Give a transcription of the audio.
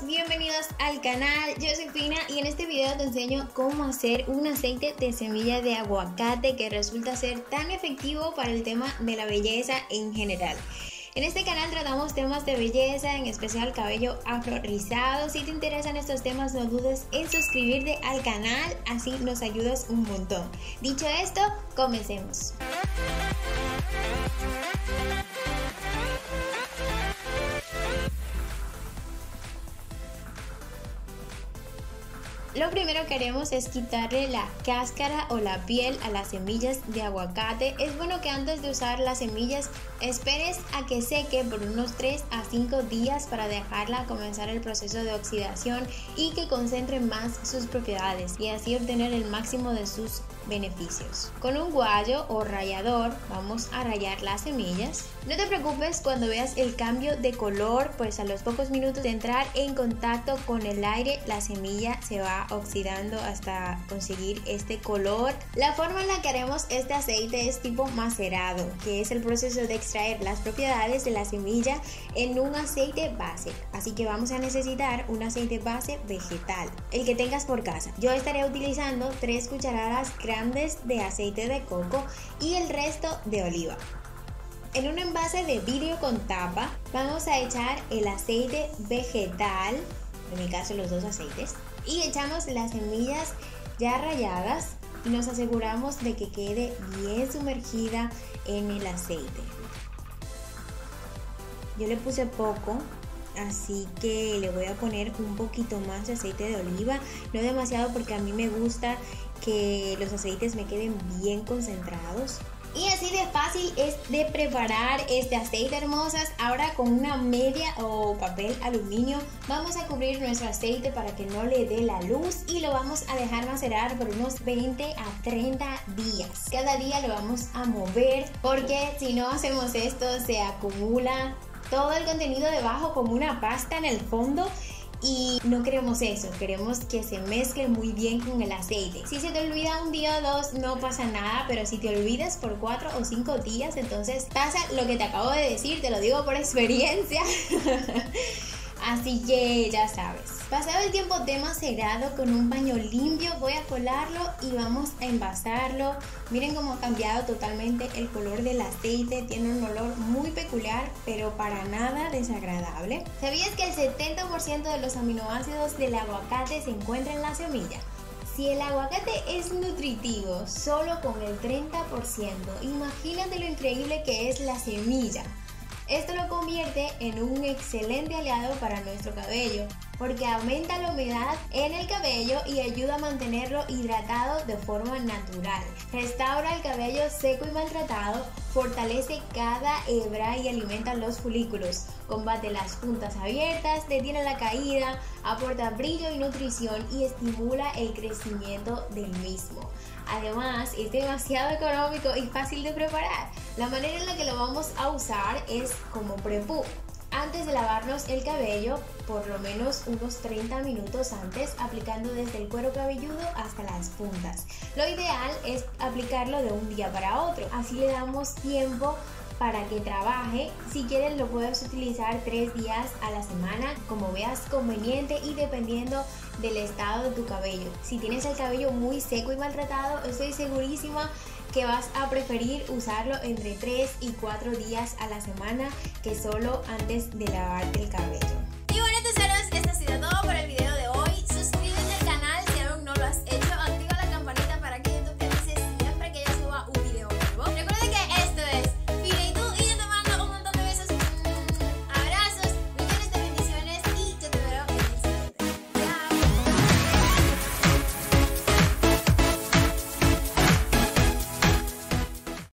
todas, bienvenidos al canal. Yo soy Fina y en este video te enseño cómo hacer un aceite de semilla de aguacate que resulta ser tan efectivo para el tema de la belleza en general. En este canal tratamos temas de belleza, en especial cabello afro rizado. Si te interesan estos temas, no dudes en suscribirte al canal, así nos ayudas un montón. Dicho esto, comencemos. Lo primero que haremos es quitarle la cáscara o la piel a las semillas de aguacate. Es bueno que antes de usar las semillas esperes a que seque por unos 3 a 5 días para dejarla comenzar el proceso de oxidación y que concentre más sus propiedades y así obtener el máximo de sus beneficios. Con un guayo o rallador vamos a rallar las semillas. No te preocupes cuando veas el cambio de color, pues a los pocos minutos de entrar en contacto con el aire la semilla se va oxidando hasta conseguir este color. La forma en la que haremos este aceite es tipo macerado, que es el proceso de extraer las propiedades de la semilla en un aceite base, así que vamos a necesitar un aceite base vegetal, el que tengas por casa. Yo estaré utilizando 3 cucharadas grandes de aceite de coco y el resto de oliva. En un envase de vidrio con tapa vamos a echar el aceite vegetal, en mi caso los dos aceites, y echamos las semillas ya ralladas y nos aseguramos de que quede bien sumergida en el aceite. Yo le puse poco, así que le voy a poner un poquito más de aceite de oliva, no demasiado porque a mí me gusta que los aceites me queden bien concentrados. Y así de fácil es de preparar este aceite, hermosas. Ahora con una media o papel aluminio vamos a cubrir nuestro aceite para que no le dé la luz y lo vamos a dejar macerar por unos 20 a 30 días. Cada día lo vamos a mover porque si no hacemos esto se acumula todo el contenido debajo como una pasta en el fondo. Y no queremos eso, queremos que se mezcle muy bien con el aceite. Si se te olvida un día o dos no pasa nada, pero si te olvidas por 4 o 5 días, entonces pasa lo que te acabo de decir, te lo digo por experiencia. Así que ya sabes. Pasado el tiempo de macerado, con un paño limpio voy a colarlo y vamos a envasarlo. Miren cómo ha cambiado totalmente el color del aceite, tiene un olor muy peculiar pero para nada desagradable. ¿Sabías que el 70% de los aminoácidos del aguacate se encuentran en la semilla? Si el aguacate es nutritivo solo con el 30%, imagínate lo increíble que es la semilla. Esto lo convierte en un excelente aliado para nuestro cabello, porque aumenta la humedad en el cabello y ayuda a mantenerlo hidratado de forma natural. Restaura el cabello seco y maltratado, fortalece cada hebra y alimenta los folículos, combate las puntas abiertas, detiene la caída, aporta brillo y nutrición y estimula el crecimiento del mismo. Además, es demasiado económico y fácil de preparar. La manera en la que lo vamos a usar es como prepú. Antes de lavarnos el cabello, por lo menos unos 30 minutos antes, aplicando desde el cuero cabelludo hasta las puntas. Lo ideal es aplicarlo de un día para otro, así le damos tiempo para que trabaje. Si quieres lo puedes utilizar 3 días a la semana, como veas conveniente y dependiendo del estado de tu cabello. Si tienes el cabello muy seco y maltratado, estoy segurísima que vas a preferir usarlo entre 3 y 4 días a la semana que solo antes de lavarte el cabello.